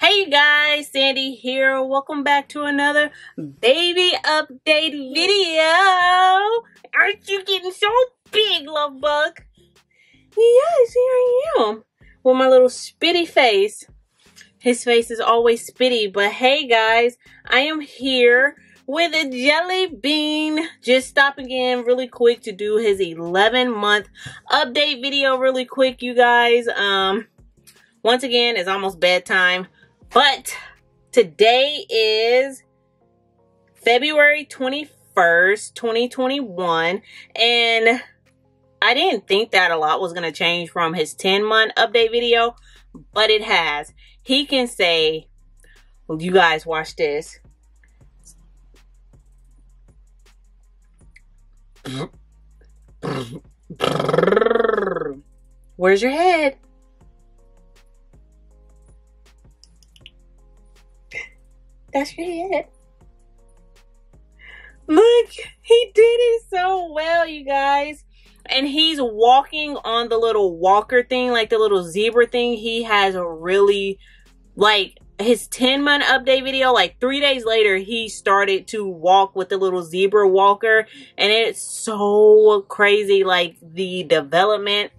Hey you guys, Sandy here. Welcome back to another baby update video. Aren't you getting so big, love bug? Yes, here I am with my little spitty face. His face is always spitty, but hey guys, I am here with a jelly bean. Just stopping in really quick to do his 11-month update video really quick, you guys. Once again, it's almost bedtime. But today is February 21st, 2021, and I didn't think that a lot was going to change from his 10-month update video, but it has. He can say, well, you guys watch this. Where's your head? That's your head. Look, he did it so well, you guys. And he's walking on the little walker thing, like the little zebra thing. He has a really, like, his 10-month update video, like 3 days later, he started to walk with the little zebra walker. And it's so crazy, like, the development,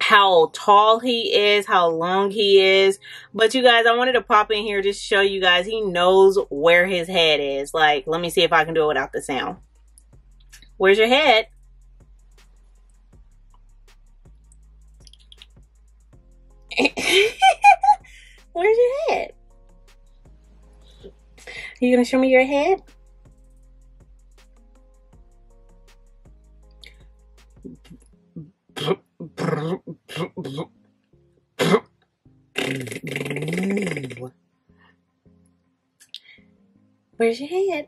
how tall he is, how long he is. But you guys, I wanted to pop in here just to show you guys he knows where his head is. Like, let me see if I can do it without the sound. Where's your head? Where's your head? You gonna show me your head? Where's your head?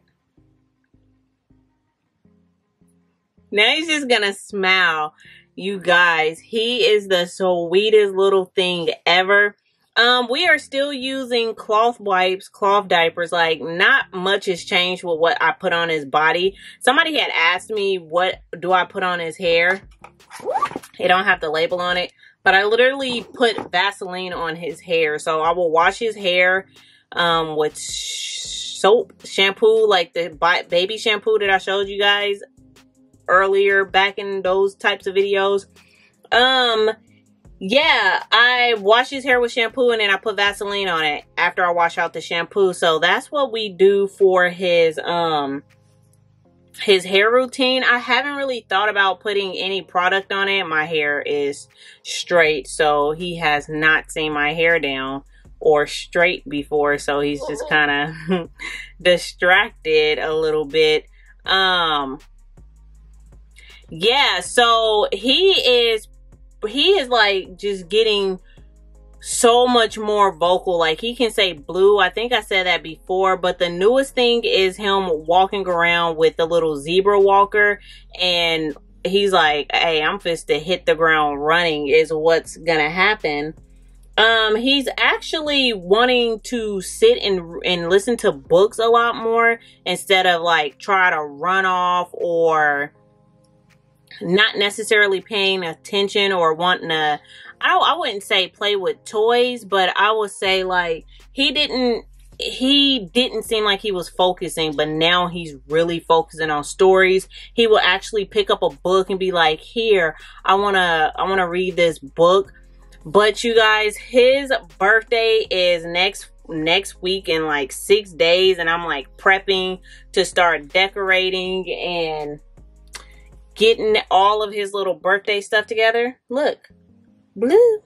Now he's just gonna smile. You guys, he is the sweetest little thing ever. We are still using cloth wipes, cloth diapers. Like, not much has changed with what I put on his body. Somebody had asked me, what do I put on his hair? It don't have the label on it, but I literally put Vaseline on his hair. So I will wash his hair with soap, shampoo, like the baby shampoo that I showed you guys earlier back in those types of videos. Yeah, I wash his hair with shampoo and then I put Vaseline on it after I wash out the shampoo. So that's what we do for his hair routine. I haven't really thought about putting any product on it. My hair is straight, so he has not seen my hair down or straight before, so he's just kind of distracted a little bit. Yeah, so he is like just getting so much more vocal. Like, he can say blue. I think I said that before, but the newest thing is him walking around with the little zebra walker, and he's like, hey, I'm fist to hit the ground running is what's gonna happen. He's actually wanting to sit and listen to books a lot more instead of like try to run off or not necessarily paying attention or wanting to, I wouldn't say play with toys, but I would say like he didn't seem like he was focusing, but now he's really focusing on stories. He will actually pick up a book and be like, here, I wanna read this book. But you guys, his birthday is next week in like 6 days, and I'm like prepping to start decorating and getting all of his little birthday stuff together. Look, blue.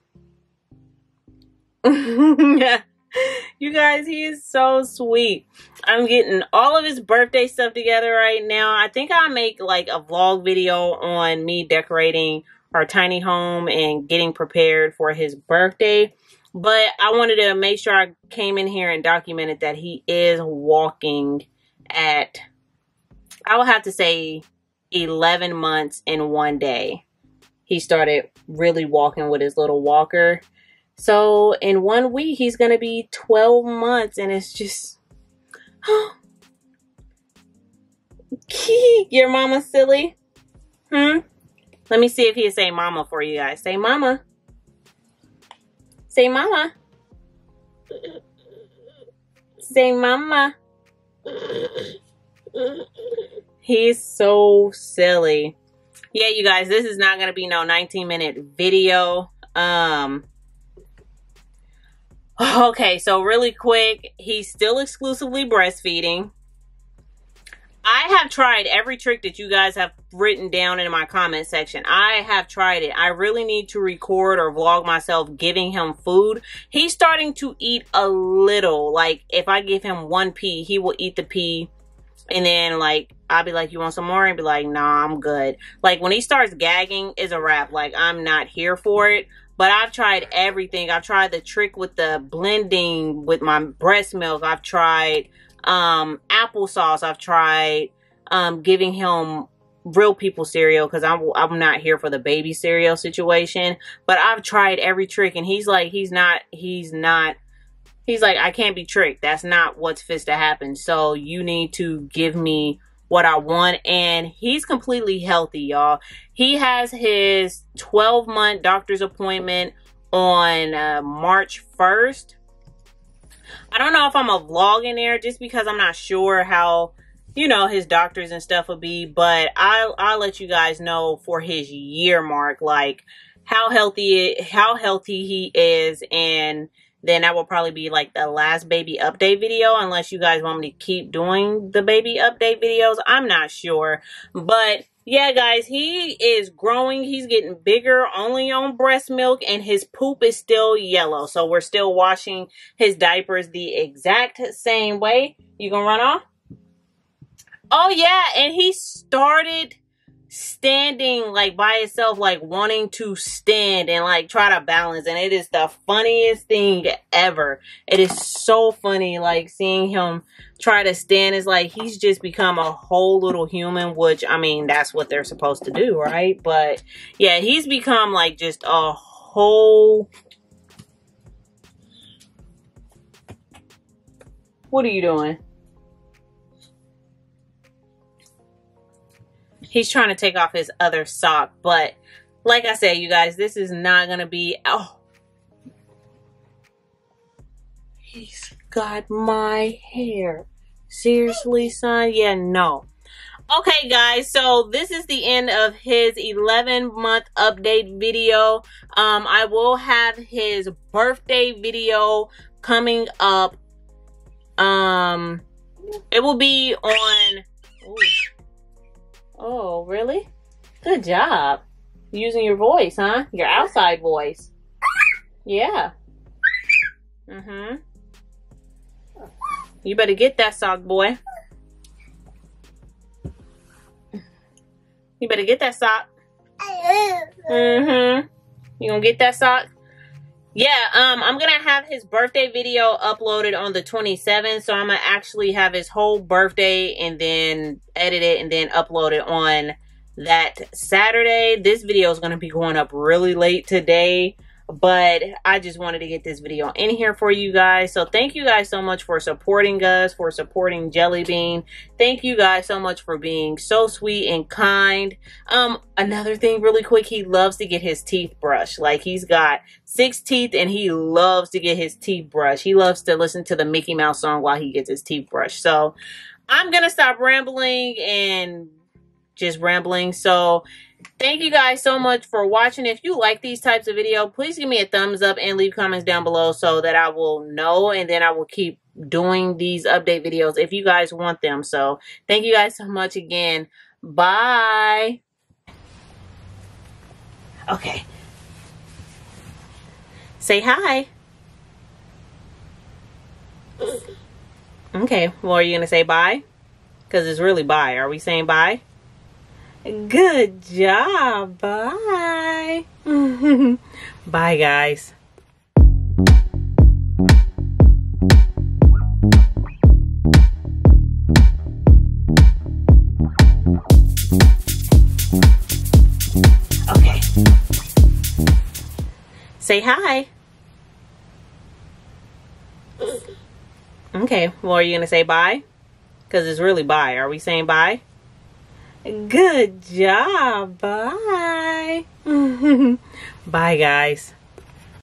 You guys, he is so sweet. I'm getting all of his birthday stuff together right now. I think I'll make like a vlog video on me decorating our tiny home and getting prepared for his birthday. But I wanted to make sure I came in here and documented that he is walking at, I would have to say, 11 months in 1 day. He started really walking with his little walker. So in 1 week, he's going to be 12 months. And it's just, oh, your mama silly. Let me see if he'll say mama for you guys. Say mama. Say mama. Say mama. He's so silly. Yeah, you guys, this is not gonna be no 19-minute video. Okay, so really quick, he's still exclusively breastfeeding. I have tried every trick that you guys have written down in my comment section. I have tried it. I really need to record or vlog myself giving him food. He's starting to eat a little. Like, if I give him one pea, he will eat the pea. And then, like, I'll be like, you want some more? And be like, nah, I'm good. Like, when he starts gagging, it's a wrap. Like, I'm not here for it. But I've tried everything. I've tried the trick with the blending with my breast milk. I've tried applesauce. I've tried giving him real people cereal because I'm not here for the baby cereal situation. But I've tried every trick, and he's like, he's like, I can't be tricked. That's not what's fit to happen. So you need to give me what I want. And he's completely healthy, y'all. He has his 12-month doctor's appointment on March 1st. I don't know if I'm a vlog in there just because I'm not sure how, you know, his doctors and stuff will be, but I'll let you guys know for his year mark, like how healthy he is. And then that will probably be like the last baby update video, unless you guys want me to keep doing the baby update videos. I'm not sure, but yeah, guys, he is growing. He's getting bigger only on breast milk, and his poop is still yellow. So we're still washing his diapers the exact same way. You gonna run off? Oh yeah, and he started standing like by itself, like wanting to stand and like try to balance, and it is the funniest thing ever. It is so funny, like seeing him try to stand. Is like he's just become a whole little human, which I mean that's what they're supposed to do, right? But yeah, he's become like just a whole... What are you doing? He's trying to take off his other sock, but like I said, you guys, this is not going to be... Oh, he's got my hair. Seriously, son? Yeah, no. Okay, guys, so this is the end of his 11-month update video. I will have his birthday video coming up. It will be on... Ooh. Oh, really? Good job. Using your voice, huh? Your outside voice. Yeah. Mm-hmm. You better get that sock, boy. You better get that sock. Mm-hmm. You gonna get that sock? Yeah, I'm going to have his birthday video uploaded on the 27th, so I'm going to actually have his whole birthday and then edit it and then upload it on that Saturday. This video is going to be going up really late today, but I just wanted to get this video in here for you guys. So thank you guys so much for supporting us, for supporting Jelly Bean. Thank you guys so much for being so sweet and kind. Another thing really quick, he loves to get his teeth brushed. Like, he's got 6 teeth and he loves to get his teeth brushed. He loves to listen to the Mickey Mouse song while he gets his teeth brushed. So I'm gonna stop rambling and just rambling. So thank you guys so much for watching. If you like these types of videos, please give me a thumbs up and leave comments down below so that I will know, and then I will keep doing these update videos if you guys want them. So thank you guys so much again. Bye. Okay. Say hi. Okay. Well, are you going to say bye? Because it's really bye. Are we saying bye? Good job. Bye. Bye, guys. Okay. Say hi. Okay. Well, are you going to say bye? Because it's really bye. Are we saying bye? Good job. Bye. Bye, guys.